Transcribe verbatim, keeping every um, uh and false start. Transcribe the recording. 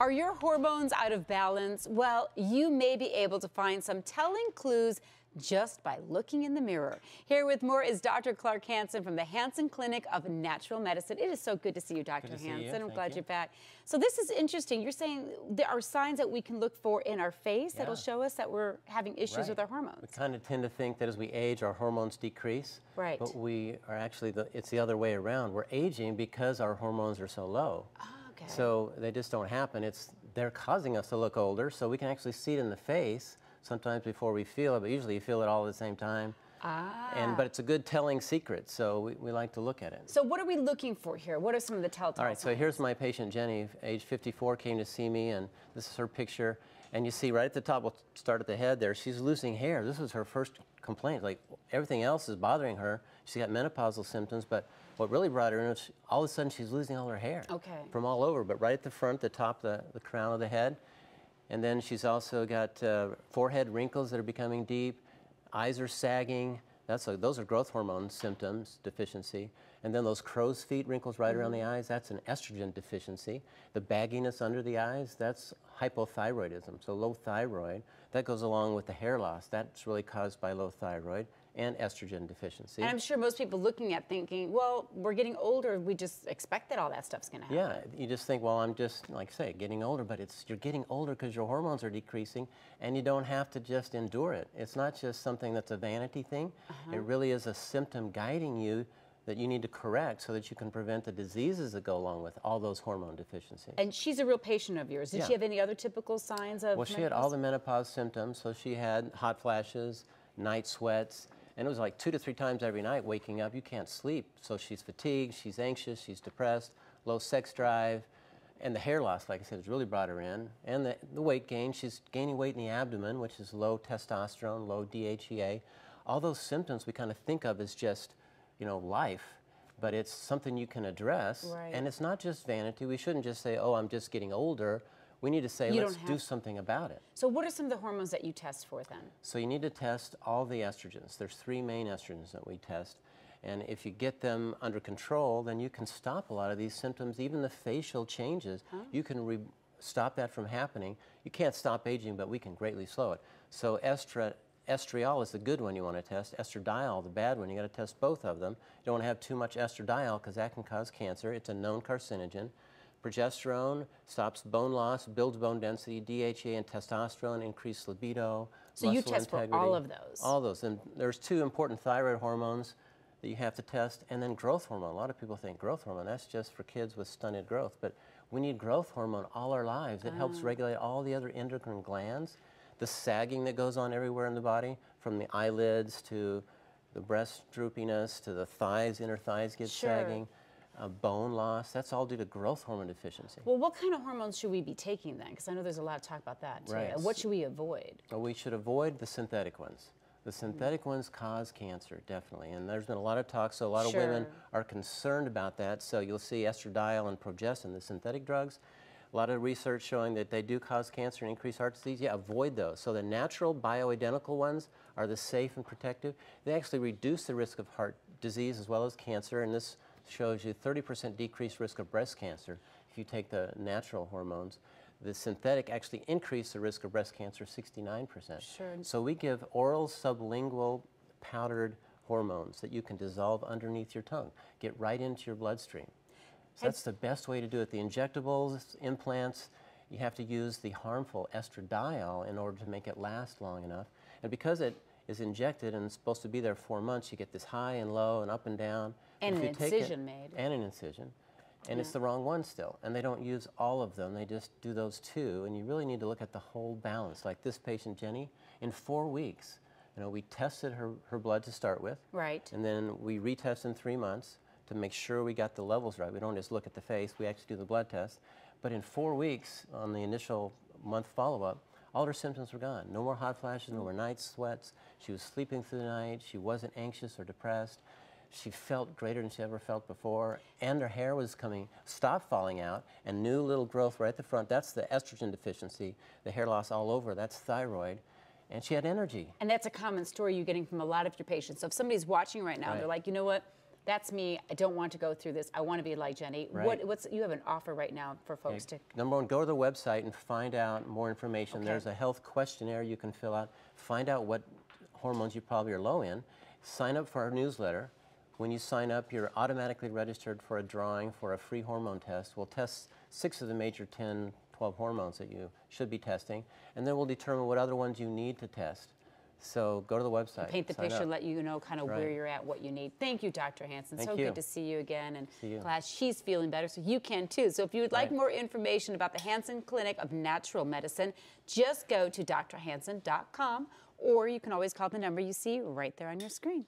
Are your hormones out of balance? Well, you may be able to find some telling clues just by looking in the mirror. Here with more is Doctor Clark Hansen from the Hansen Clinic of Natural Medicine. It is so good to see you, Doctor Hansen. I'm glad you're back. So this is interesting. You're saying there are signs that we can look for in our face that'll show us that we're having issues with our hormones. We kind of tend to think that as we age, our hormones decrease. Right. But we are actually, the, it's the other way around. We're aging because our hormones are so low. Oh, okay. So they just don't happen. It's, they're causing us to look older, so we can actually see it in the face sometimes before we feel it, but usually you feel it all at the same time. Ah. And, but it's a good telling secret, so we, we like to look at it. So what are we looking for here? What are some of the telltale signs? All right, so here's my patient, Jenny, age fifty-four, came to see me, and this is her picture. And you see right at the top, we'll start at the head there, she's losing hair. This was her first complaint. Like, everything else is bothering her. She got menopausal symptoms, but what really brought her in was she, all of a sudden she's losing all her hair. Okay. From all over, but right at the front, the top, the, the crown of the head. And then she's also got uh, forehead wrinkles that are becoming deep, eyes are sagging. That's a, those are growth hormone symptoms, deficiency. And then those crow's feet wrinkles right around the eyes, that's an estrogen deficiency. The bagginess under the eyes, that's hypothyroidism, so low thyroid. That goes along with the hair loss. That's really caused by low thyroid and estrogen deficiency. And I'm sure most people looking at thinking, well, we're getting older, we just expect that all that stuff's gonna happen. Yeah, you just think, well, I'm just, like I say, getting older, but it's you're getting older because your hormones are decreasing and you don't have to just endure it. It's not just something that's a vanity thing. Uh-huh. It really is a symptom guiding you that you need to correct so that you can prevent the diseases that go along with all those hormone deficiencies. And she's a real patient of yours. Did yeah. she have any other typical signs of Well, she menopause? had all the menopause symptoms, so she had hot flashes, night sweats, and it was like two to three times every night waking up, you can't sleep. So she's fatigued, she's anxious, she's depressed, low sex drive, and the hair loss, like I said, has really brought her in. And the, the weight gain, she's gaining weight in the abdomen, which is low testosterone, low D H E A. All those symptoms we kind of think of as just, you know, life, but it's something you can address. Right. And it's not just vanity. We shouldn't just say, oh, I'm just getting older. We need to say, you let's do something about it. So what are some of the hormones that you test for then? So you need to test all the estrogens. There's three main estrogens that we test. And if you get them under control, then you can stop a lot of these symptoms, even the facial changes. Huh. You can re stop that from happening. You can't stop aging, but we can greatly slow it. So estra estriol is the good one you want to test. Estradiol, the bad one. You got to test both of them. You don't want to have too much estradiol because that can cause cancer. It's a known carcinogen. Progesterone stops bone loss, builds bone density, D H E A and testosterone, increased libido, So muscle you test integrity, for all of those? All those. And there's two important thyroid hormones that you have to test, and then growth hormone. A lot of people think growth hormone, that's just for kids with stunted growth, but we need growth hormone all our lives. It ah. helps regulate all the other endocrine glands, the sagging that goes on everywhere in the body, from the eyelids to the breast droopiness to the thighs, inner thighs get sure. sagging. Uh, bone loss, that's all due to growth hormone deficiency. Well, what kind of hormones should we be taking then? Because I know there's a lot of talk about that too. Right. What should we avoid? Well, we should avoid the synthetic ones. The synthetic mm. ones cause cancer, definitely. And there's been a lot of talk, so a lot sure. of women are concerned about that. So you'll see estradiol and progestin, the synthetic drugs. A lot of research showing that they do cause cancer and increase heart disease. Yeah, avoid those. So the natural bioidentical ones are the safe and protective. They actually reduce the risk of heart disease as well as cancer. And this shows you thirty percent decreased risk of breast cancer if you take the natural hormones. The synthetic actually increase the risk of breast cancer sixty-nine percent. Sure. So we give oral sublingual powdered hormones that you can dissolve underneath your tongue, get right into your bloodstream. So that's the best way to do it. The injectables, implants, you have to use the harmful estradiol in order to make it last long enough. And because it is injected and it's supposed to be there four months, you get this high and low and up and down. And an incision made. And an incision. And yeah. it's the wrong one still. And they don't use all of them, they just do those two. And you really need to look at the whole balance. Like this patient, Jenny, in four weeks, you know, we tested her, her blood to start with. Right. And then we retest in three months to make sure we got the levels right. We don't just look at the face, we actually do the blood test. But in four weeks, on the initial month follow-up, all her symptoms were gone. No more hot flashes, no more night sweats. She was sleeping through the night. She wasn't anxious or depressed. She felt greater than she ever felt before. And her hair was coming, stopped falling out, and new little growth right at the front. That's the estrogen deficiency, the hair loss all over. That's thyroid. And she had energy. And that's a common story you're getting from a lot of your patients. So if somebody's watching right now, right. they're like, you know what? that's me, I don't want to go through this, I want to be like Jenny. Right. What, what's, you have an offer right now for folks okay. to... Number one, go to the website and find out more information. Okay. There's a health questionnaire you can fill out, find out what hormones you probably are low in, sign up for our newsletter. When you sign up, you're automatically registered for a drawing for a free hormone test. We'll test six of the major ten, twelve hormones that you should be testing, and then we'll determine what other ones you need to test. So go to the website. Paint the picture, up. Let you know kind of right. where you're at, what you need. Thank you, Doctor Hansen. Thank so you. Good to see you again. And you. Glad she's feeling better, so you can too. So if you would like right. more information about the Hansen Clinic of Natural Medicine, just go to D R hansen dot com, or you can always call the number you see right there on your screen.